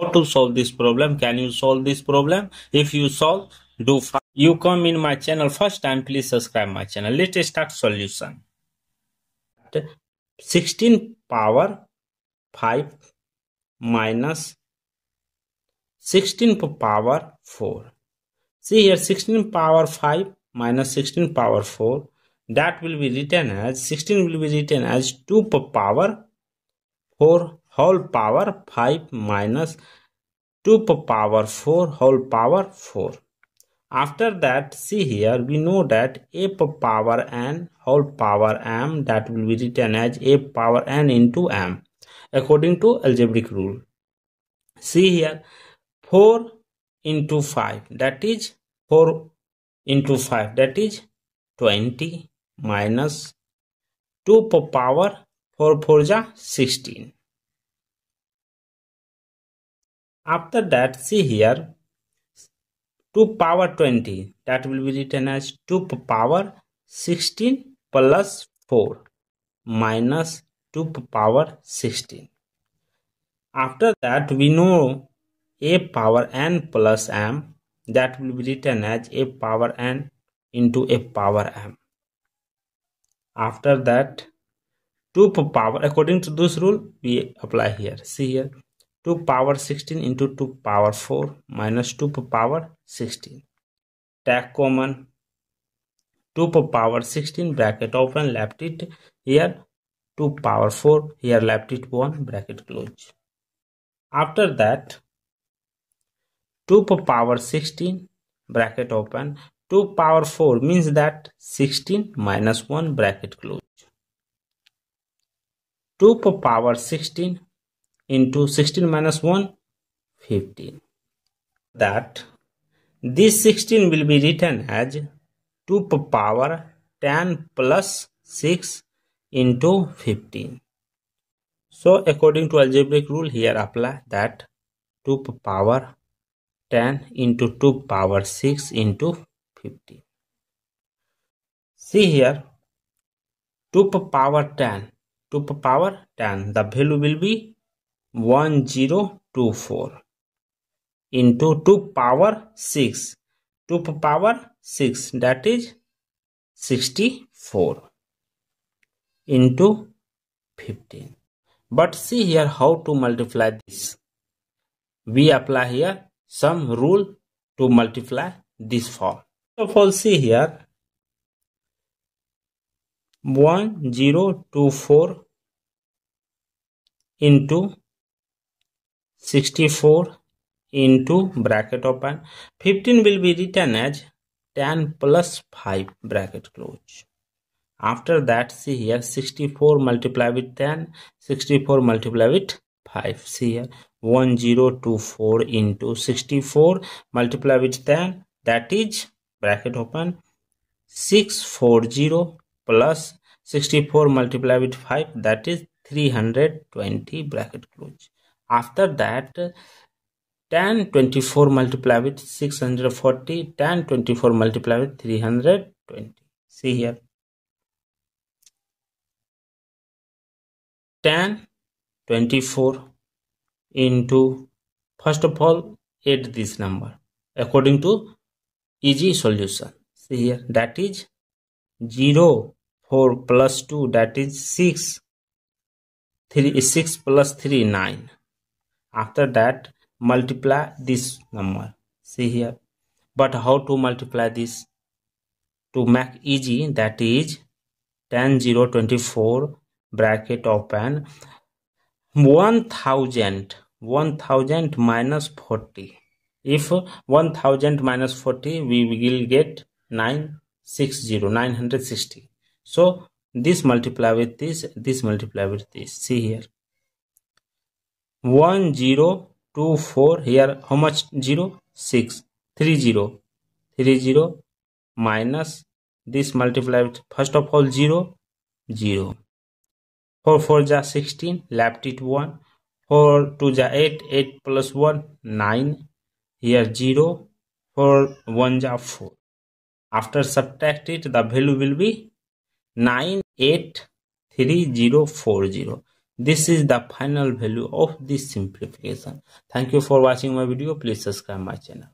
How to solve this problem? Can you solve this problem? If you solve, do fine. You come in my channel first time, please subscribe my channel. Let's start solution. 16 power 5 minus 16 power 4. See here, 16 power 5 minus 16 power 4. That will be written as 16 will be written as 2 power 4 whole power 5 minus 2 power 4 whole power 4. After that, see here, we know that a power n whole power m, that will be written as a power n into m according to algebraic rule. See here, 4 into 5, that is 4 into 5, that is 20 minus 2 power 4 4 16. After that, see here, 2 power 20, that will be written as 2 power 16 plus 4 minus 2 power 16. After that, we know a power n plus m, that will be written as a power n into a power m. After that, 2 power, according to this rule, we apply here. See here, 2 power 16 into 2 power 4 minus 2 power 16. Take common, 2 power 16 bracket open, left it here, 2 power 4 here, left it 1 bracket close. After that, 2 power 16 bracket open, 2 power 4 means that 16 minus 1 bracket close. 2 power 16 into 16 minus 1, 15. That this 16 will be written as 2 power 10 plus 6 into 15. So according to algebraic rule, here apply that 2 power 10 into 2 power 6 into 15. See here, 2 power 10, 2 power 10, the value will be 1024 into 2 power 6, 2 power 6, that is 64 into 15. But see here how to multiply this. We apply here some rule to multiply this form. First of all, see here, 1024 into 64 into bracket open, 15 will be written as 10 plus 5 bracket close. After that, see here, 64 multiply with 10, 64 multiply with 5. See here, 1024 into 64 multiply with 10, that is bracket open 640 plus 64 multiply with 5, that is 320 bracket close. After that, 1024 multiply with 640, 1024 multiply with 320. See here, 1024 into, first of all, add this number according to easy solution. See here, that is 0 4 plus 2, that is 6, 3 6 plus 3 9. After that, multiply this number. See here, but how to multiply this? To make easy, that is 10 0 24 bracket open 1000 minus 40. If 1000 minus 40, we will get 960. So this multiply with this multiply with this. See here, 1024 here, how much? 0 6 30 30 minus this multiply with, first of all, 0 0 4 4 16, left it 1, 4 2 8, 8 plus 1 9 here, 0 4 1 4. After subtract it, the value will be 9 8 3 0 4 0. This is the final value of this simplification. Thank you for watching my video. Please subscribe my channel.